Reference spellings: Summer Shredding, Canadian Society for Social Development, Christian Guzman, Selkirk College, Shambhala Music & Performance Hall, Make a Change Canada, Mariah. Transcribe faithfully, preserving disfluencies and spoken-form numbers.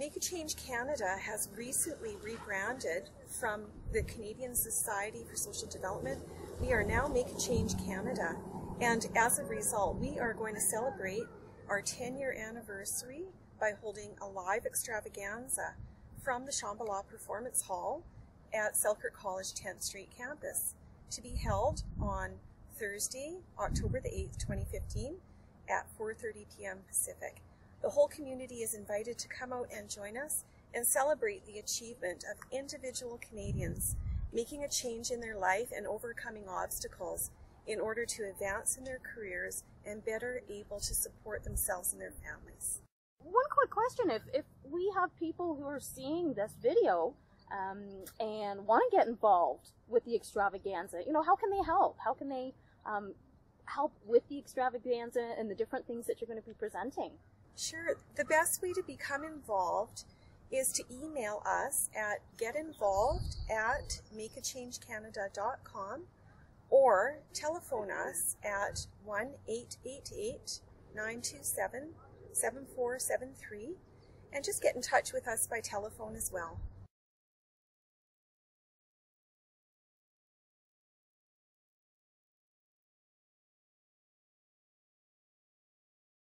Make a Change Canada has recently rebranded from the Canadian Society for Social Development. We are now Make a Change Canada, and as a result, we are going to celebrate our ten-year anniversary by holding a live extravaganza from the Shambhala Performance Hall at Selkirk College tenth Street campus, to be held on Thursday, October the eighth, twenty fifteen at four thirty p m Pacific. The whole community is invited to come out and join us and celebrate the achievement of individual Canadians making a change in their life and overcoming obstacles in order to advance in their careers and better able to support themselves and their families. One quick question, if, if we have people who are seeing this video um, and want to get involved with the extravaganza, you know, how can they help? How can they um, help with the extravaganza and the different things that you're going to be presenting? Sure. The best way to become involved is to email us at getinvolved at makeachangecanada dot com or telephone us at one eight eight eight, nine two seven, seven four seven three, and just get in touch with us by telephone as well.